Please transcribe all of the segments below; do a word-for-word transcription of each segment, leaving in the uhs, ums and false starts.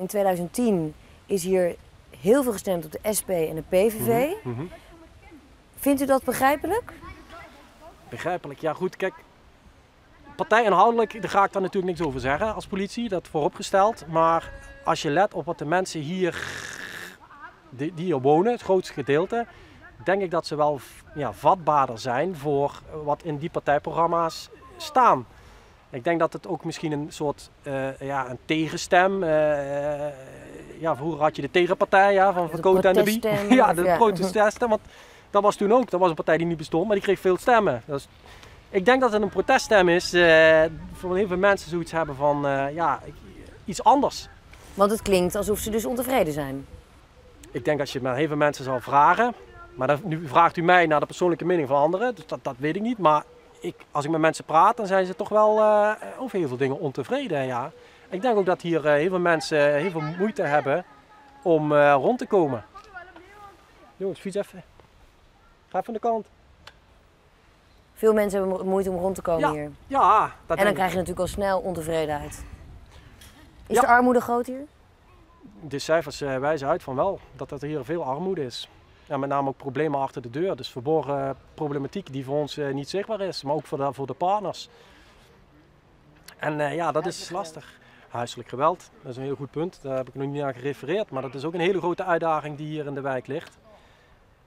In tweeduizend tien is hier heel veel gestemd op de S P en de P V V. Mm -hmm. Vindt u dat begrijpelijk? Begrijpelijk, ja goed, kijk, partijinhoudelijk, daar ga ik daar natuurlijk niks over zeggen als politie, dat vooropgesteld. Maar als je let op wat de mensen hier, die hier wonen, het grootste gedeelte, denk ik dat ze wel ja, vatbaarder zijn voor wat in die partijprogramma's staan. Ik denk dat het ook misschien een soort uh, ja, een tegenstem, uh, ja, vroeger had je de tegenpartij ja, van Verkoot en de Bie. Ja, de ja. proteststem, want dat was toen ook, dat was een partij die niet bestond, maar die kreeg veel stemmen. Dus ik denk dat het een proteststem is, uh, voor heel veel mensen zoiets hebben van uh, ja, iets anders. Want het klinkt alsof ze dus ontevreden zijn. Ik denk dat je met heel veel mensen zal vragen, maar dan, nu vraagt u mij naar de persoonlijke mening van anderen, dus dat, dat weet ik niet. Maar ik, als ik met mensen praat, dan zijn ze toch wel uh, over heel veel dingen ontevreden. Ja. Ik denk ook dat hier uh, heel veel mensen heel veel moeite hebben om uh, rond te komen. Jongens, fiets even. Ga even aan de kant. Veel mensen hebben moeite om rond te komen ja, hier. Ja, dat en dan denk krijg je natuurlijk al snel ontevredenheid. Is ja. de armoede groot hier? De cijfers uh, wijzen uit van wel, dat er hier veel armoede is. En met name ook problemen achter de deur. Dus verborgen problematiek die voor ons uh, niet zichtbaar is, maar ook voor de, voor de partners. En uh, ja, dat is lastig. Huiselijk geweld, dat is een heel goed punt. Daar heb ik nog niet aan gerefereerd. Maar dat is ook een hele grote uitdaging die hier in de wijk ligt.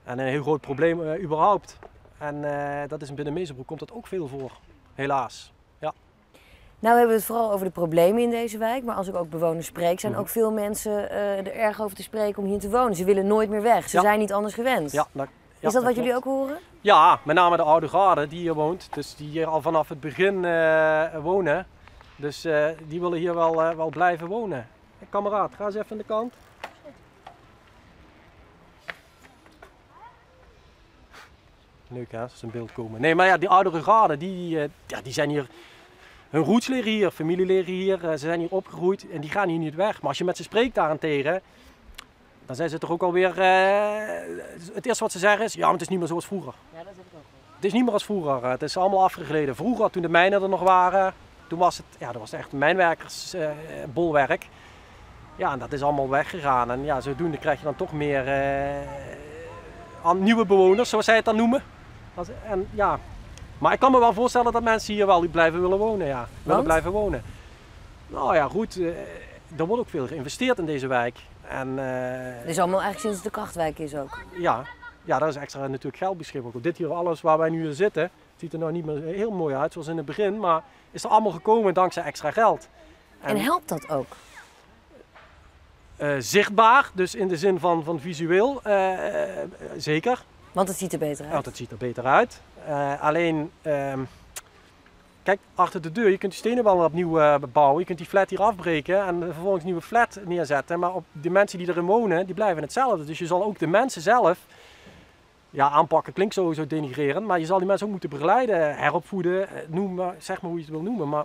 En een heel groot probleem uh, überhaupt. En uh, dat is in Binnenmezenbroek komt dat ook veel voor, helaas. Ja. Nou hebben we het vooral over de problemen in deze wijk. Maar als ik ook bewoners spreek, zijn ook veel mensen uh, er erg over te spreken om hier te wonen. Ze willen nooit meer weg. Ze ja. zijn niet anders gewend. Ja, dat, ja, is dat, dat wat klopt. Jullie ook horen? Ja, met name de oude garde die hier woont. Dus die hier al vanaf het begin uh, wonen. Dus uh, die willen hier wel, uh, wel blijven wonen. Hey, kameraad, ga eens even aan de kant. Leuk hè, als ze in beeld komen. Nee, maar ja, die oudere garden, die, uh, ja, die zijn hier... Hun roots leren hier, familie leren hier, ze zijn hier opgegroeid en die gaan hier niet weg. Maar als je met ze spreekt daarentegen, dan zijn ze toch ook alweer... Uh, het eerste wat ze zeggen is, ja, maar het is niet meer zoals vroeger. Ja, dat heb ik ook. Het is niet meer als vroeger, het is allemaal afgegleden. Vroeger, toen de mijnen er nog waren, toen was het, ja, dat was echt mijnwerkersbolwerk. Uh, ja, en dat is allemaal weggegaan. En ja, zodoende krijg je dan toch meer uh, nieuwe bewoners, zoals zij het dan noemen. En ja... Maar ik kan me wel voorstellen dat mensen hier wel blijven willen wonen, ja. Willen blijven wonen. Nou ja, goed, er wordt ook veel geïnvesteerd in deze wijk. En, uh... dat is allemaal eigenlijk sinds de krachtwijk is ook. Ja, ja, daar is extra natuurlijk geld beschikbaar. Dit hier, alles waar wij nu zitten, het ziet er nou niet meer heel mooi uit zoals in het begin, maar is er allemaal gekomen dankzij extra geld. En, en helpt dat ook? Uh, zichtbaar, dus in de zin van, van visueel, uh, uh, zeker. Want het ziet er beter uit. Want het ziet er beter uit. Uh, alleen, uh, kijk, achter de deur, je kunt die stenen wel opnieuw uh, bouwen. Je kunt die flat hier afbreken en vervolgens een nieuwe flat neerzetten. Maar op de mensen die erin wonen, die blijven hetzelfde. Dus je zal ook de mensen zelf, ja, aanpakken klinkt sowieso denigrerend. Maar je zal die mensen ook moeten begeleiden, heropvoeden, noem maar, zeg maar hoe je het wil noemen. Maar